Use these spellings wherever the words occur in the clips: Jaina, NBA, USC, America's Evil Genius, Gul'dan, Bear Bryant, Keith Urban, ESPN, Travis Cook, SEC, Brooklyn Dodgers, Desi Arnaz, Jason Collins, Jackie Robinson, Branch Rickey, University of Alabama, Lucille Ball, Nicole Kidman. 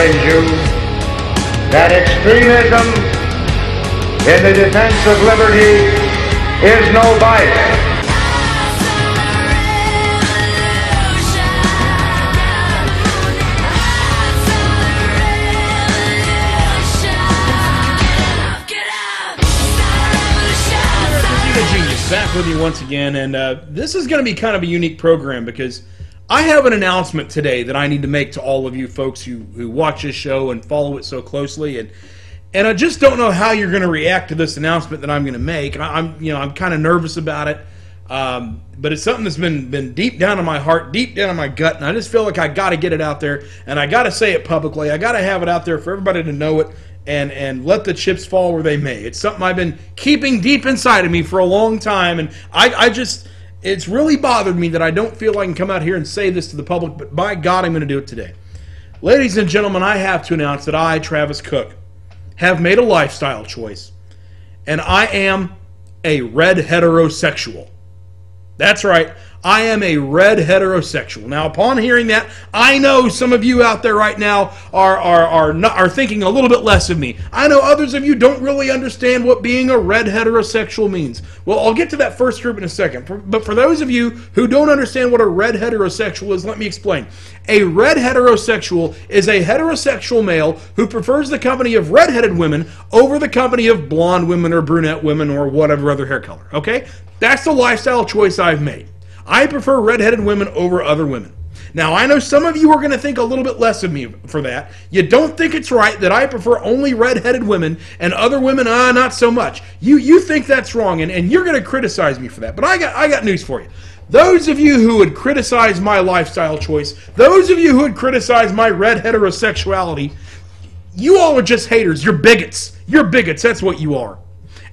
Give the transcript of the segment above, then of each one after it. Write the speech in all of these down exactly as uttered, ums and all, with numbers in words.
reminds you that extremism in the defense of liberty is no vice. Back with you once again, and uh, this is going to be kind of a unique program because I have an announcement today that I need to make to all of you folks who, who watch this show and follow it so closely, and and I just don't know how you're going to react to this announcement that I'm going to make. I, I'm you know I'm kind of nervous about it, um, but it's something that's been been deep down in my heart, deep down in my gut, and I just feel like I got to get it out there, and I got to say it publicly. I got to have it out there for everybody to know it. And, and let the chips fall where they may. It's something I've been keeping deep inside of me for a long time, and I, I just, it's really bothered me that I don't feel I can come out here and say this to the public, but by God, I'm going to do it today. Ladies and gentlemen, I have to announce that I, Travis Cook, have made a lifestyle choice, and I am a red heterosexual. That's right. I am a red heterosexual. Now, upon hearing that, I know some of you out there right now are are are not, are thinking a little bit less of me. I know others of you don't really understand what being a red heterosexual means. Well, I'll get to that first group in a second. For, but for those of you who don't understand what a red heterosexual is, let me explain. A red heterosexual is a heterosexual male who prefers the company of redheaded women over the company of blonde women or brunette women or whatever other hair color. Okay? That's the lifestyle choice I've made. I prefer redheaded women over other women. Now, I know some of you are going to think a little bit less of me for that. You don't think it's right that I prefer only redheaded women and other women, ah, not so much. You you think that's wrong, and, and you're going to criticize me for that. But I got I got news for you. Those of you who would criticize my lifestyle choice, those of you who would criticize my red heterosexuality, you all are just haters. You're bigots. You're bigots. That's what you are.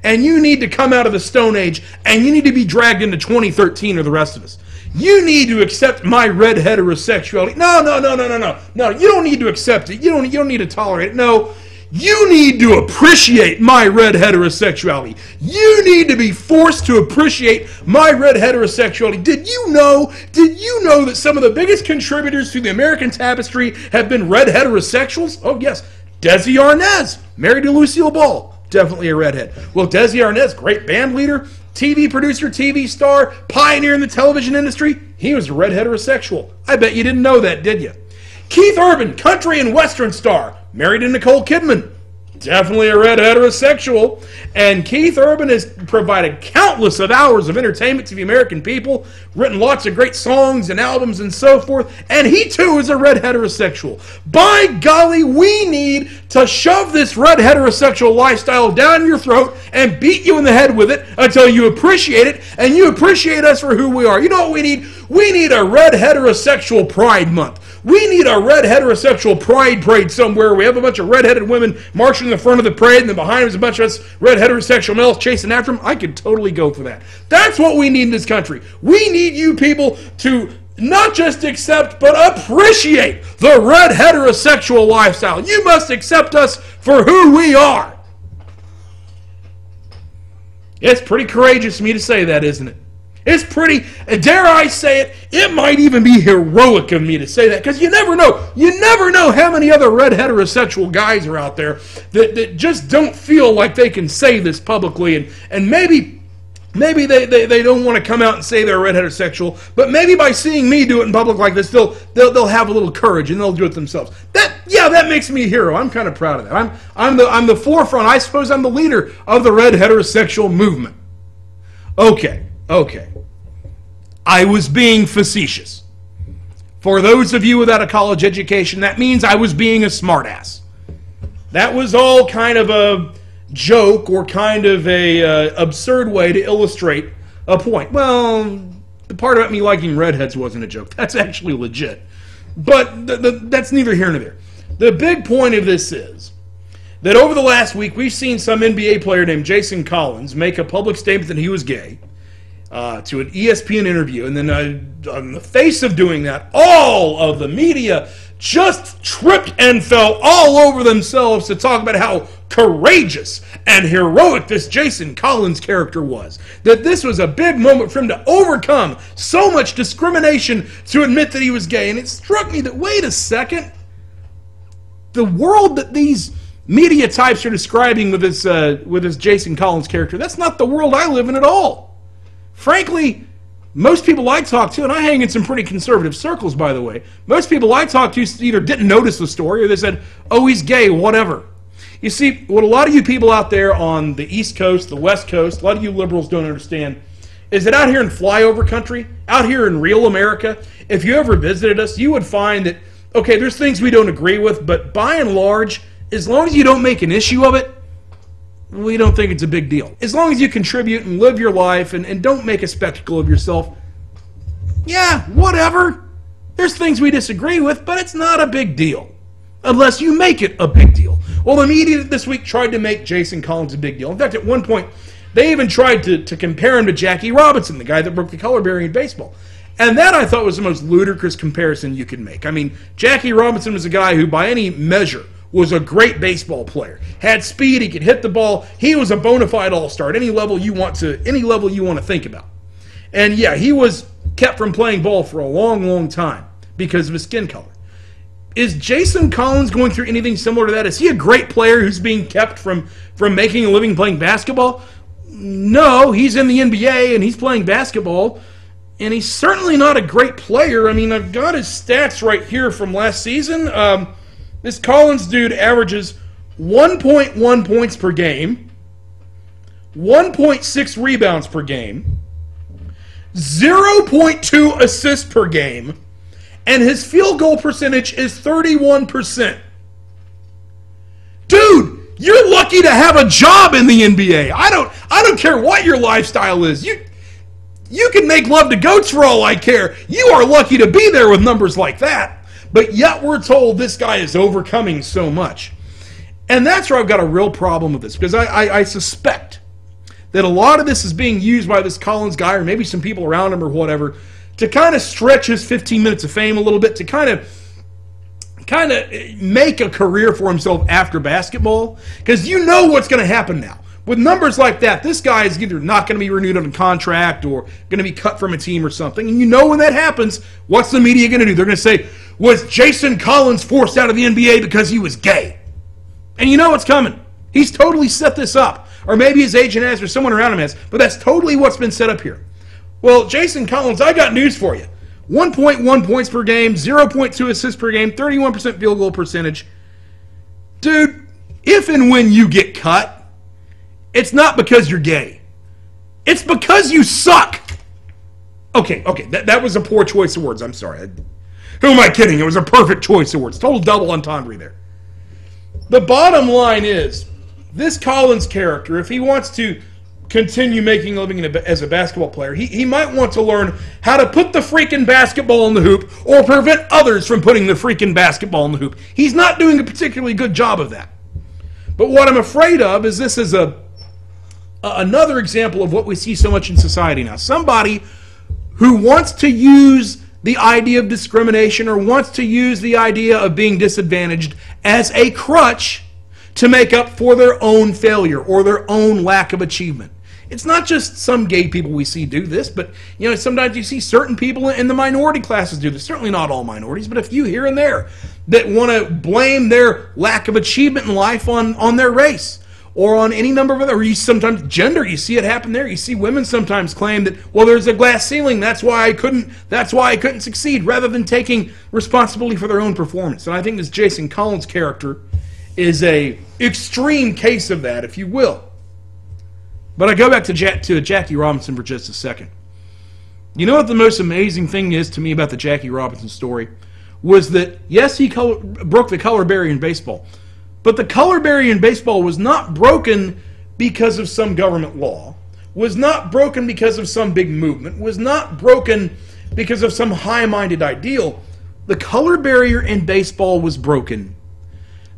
And you need to come out of the Stone Age, and you need to be dragged into twenty thirteen or the rest of us. You need to accept my red heterosexuality. No, no, no, no, no, no. No, you don't need to accept it. You don't, you don't need to tolerate it. No, you need to appreciate my red heterosexuality. You need to be forced to appreciate my red heterosexuality. Did you know, did you know that some of the biggest contributors to the American tapestry have been red heterosexuals? Oh, yes. Desi Arnaz, married to Lucille Ball. Definitely a redhead. Well, Desi Arnaz, great band leader, T V producer, T V star, pioneer in the television industry. He was a red heterosexual. I bet you didn't know that, did you? Keith Urban, country and western star, married to Nicole Kidman. Definitely a red heterosexual. And Keith Urban has provided countless of hours of entertainment to the American people, written lots of great songs and albums and so forth, and he too is a red heterosexual. By golly, we need to shove this red heterosexual lifestyle down your throat and beat you in the head with it until you appreciate it and you appreciate us for who we are. You know what we need? We need a red heterosexual pride month. We need a red heterosexual pride parade somewhere. We have a bunch of redheaded women marching in the front of the parade, and then behind them is a bunch of us red heterosexual males chasing after them. I could totally go for that. That's what we need in this country. We need you people to not just accept, but appreciate the red heterosexual lifestyle. You must accept us for who we are. It's pretty courageous of me to say that, isn't it? It's pretty, dare I say it, it might even be heroic of me to say that, because you never know. You never know how many other red heterosexual guys are out there that, that just don't feel like they can say this publicly, and, and maybe maybe they, they, they don't want to come out and say they're red heterosexual, but maybe by seeing me do it in public like this, they'll, they'll, they'll have a little courage and they'll do it themselves. That, yeah, that makes me a hero. I'm kind of proud of that. I'm, I'm, the, I'm the forefront. I suppose I'm the leader of the red heterosexual movement. Okay. Okay, I was being facetious. For those of you without a college education, that means I was being a smartass. That was all kind of a joke or kind of a uh, absurd way to illustrate a point. Well, the part about me liking redheads wasn't a joke. That's actually legit. But th th that's neither here nor there. The big point of this is that over the last week, we've seen some N B A player named Jason Collins make a public statement that he was gay. Uh, to an E S P N interview, and then uh, on the face of doing that, all of the media just tripped and fell all over themselves to talk about how courageous and heroic this Jason Collins character was. That this was a big moment for him to overcome so much discrimination to admit that he was gay. And it struck me that, wait a second, the world that these media types are describing with this uh, with this Jason Collins character, that's not the world I live in at all. Frankly, most people I talk to, and I hang in some pretty conservative circles, by the way, most people I talk to either didn't notice the story or they said, oh, he's gay, whatever. You see, what a lot of you people out there on the East Coast, the West Coast, a lot of you liberals don't understand is that out here in flyover country, out here in real America, if you ever visited us, you would find that, okay, there's things we don't agree with, but by and large, as long as you don't make an issue of it, we don't think it's a big deal. As long as you contribute and live your life and, and don't make a spectacle of yourself, yeah, whatever. There's things we disagree with, but it's not a big deal. Unless you make it a big deal. Well, the media this week tried to make Jason Collins a big deal. In fact, at one point, they even tried to, to compare him to Jackie Robinson, the guy that broke the color barrier in baseball. And that, I thought, was the most ludicrous comparison you could make. I mean, Jackie Robinson was a guy who, by any measure, was a great baseball player. Had speed, he could hit the ball. He was a bona fide all-star at any level you want to, any level you want to think about. And yeah, he was kept from playing ball for a long, long time because of his skin color. Is Jason Collins going through anything similar to that? Is he a great player who's being kept from, from making a living playing basketball? No, he's in the N B A and he's playing basketball, and he's certainly not a great player. I mean, I've got his stats right here from last season. Um, this Collins dude averages one point one points per game, one point six rebounds per game, zero point two assists per game, and his field goal percentage is thirty-one percent. Dude, you're lucky to have a job in the N B A. I don't I don't care what your lifestyle is. You you can make love to goats for all I care. You are lucky to be there with numbers like that. But yet we're told this guy is overcoming so much. And that's where I've got a real problem with this, because I, I, I suspect that a lot of this is being used by this Collins guy, or maybe some people around him or whatever, to kind of stretch his fifteen minutes of fame a little bit, to kind of kind of make a career for himself after basketball. Because you know what's going to happen now. With numbers like that, this guy is either not going to be renewed on a contract or going to be cut from a team or something. And you know when that happens, what's the media going to do? They're going to say, was Jason Collins forced out of the N B A because he was gay? And you know what's coming. He's totally set this up. Or maybe his agent has, or someone around him has. But that's totally what's been set up here. Well, Jason Collins, I got news for you. one point one points per game, zero point two assists per game, thirty-one percent field goal percentage. Dude, if and when you get cut, it's not because you're gay. It's because you suck. Okay, okay, that, that was a poor choice of words. I'm sorry. I, who am I kidding? It was a perfect choice of words. Total double entendre there. The bottom line is, this Collins character, if he wants to continue making a living in a, as a basketball player, he, he might want to learn how to put the freaking basketball in the hoop or prevent others from putting the freaking basketball in the hoop. He's not doing a particularly good job of that. But what I'm afraid of is this is a, a another example of what we see so much in society now. Somebody who wants to use the idea of discrimination or wants to use the idea of being disadvantaged as a crutch to make up for their own failure or their own lack of achievement. It's not just some gay people we see do this, but you know, sometimes you see certain people in the minority classes do this. Certainly not all minorities, but a few here and there that want to blame their lack of achievement in life on, on their race or on any number of other, or you sometimes gender, you see it happen there. You see women sometimes claim that, well, there's a glass ceiling, that's why I couldn't, that's why I couldn't succeed, rather than taking responsibility for their own performance. And I think this Jason Collins character is a extreme case of that, if you will. But I go back to, Jack, to Jackie Robinson for just a second. You know what the most amazing thing is to me about the Jackie Robinson story? Was that, yes, he color, broke the color barrier in baseball. But the color barrier in baseball was not broken because of some government law, was not broken because of some big movement, was not broken because of some high-minded ideal. The color barrier in baseball was broken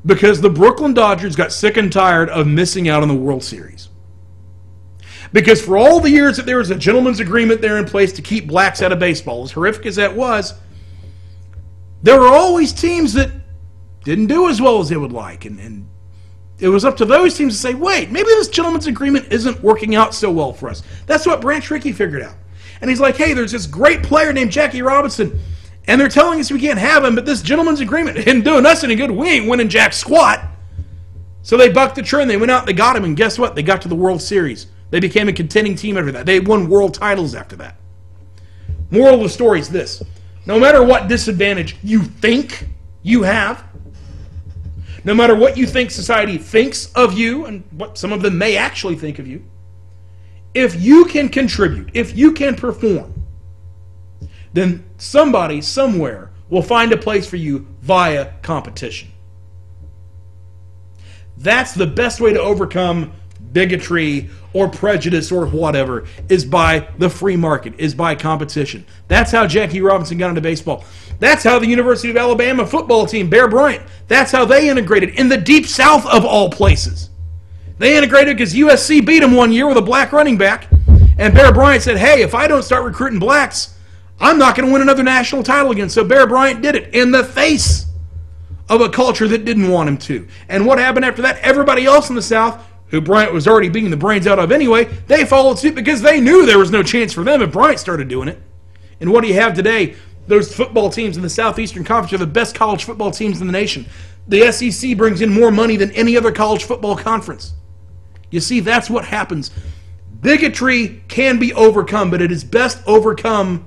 because the Brooklyn Dodgers got sick and tired of missing out on the World Series. Because for all the years that there was a gentleman's agreement there in place to keep blacks out of baseball, as horrific as that was, there were always teams that didn't do as well as they would like. And, and it was up to those teams to say, wait, maybe this gentleman's agreement isn't working out so well for us. That's what Branch Rickey figured out. And he's like, hey, there's this great player named Jackie Robinson. And they're telling us we can't have him, but this gentleman's agreement isn't doing us any good. We ain't winning jack squat. So they bucked the trend. They went out and they got him, and guess what? They got to the World Series. They became a contending team after that. They won world titles after that. Moral of the story is this. No matter what disadvantage you think you have, no matter what you think society thinks of you, and what some of them may actually think of you, if you can contribute, if you can perform, then somebody somewhere will find a place for you via competition. That's the best way to overcome bigotry or prejudice or whatever, is by the free market, is by competition. That's how Jackie Robinson got into baseball. That's how the University of Alabama football team, Bear Bryant, that's how they integrated in the deep south of all places. They integrated because U S C beat them one year with a black running back, and Bear Bryant said, hey, if I don't start recruiting blacks, I'm not going to win another national title again. So Bear Bryant did it in the face of a culture that didn't want him to. And what happened after that? Everybody else in the south, who Bryant was already beating the brains out of anyway, they followed suit because they knew there was no chance for them if Bryant started doing it. And what do you have today? Those football teams in the Southeastern Conference are the best college football teams in the nation. The S E C brings in more money than any other college football conference. You see, that's what happens. Bigotry can be overcome, but it is best overcome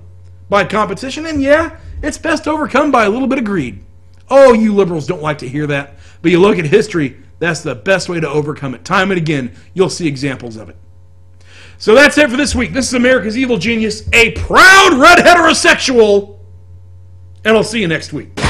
by competition. And yeah, it's best overcome by a little bit of greed. Oh, you liberals don't like to hear that. But you look at history, that's the best way to overcome it. Time and again, you'll see examples of it. So that's it for this week. This is America's Evil Genius, a proud red heterosexual, and I'll see you next week.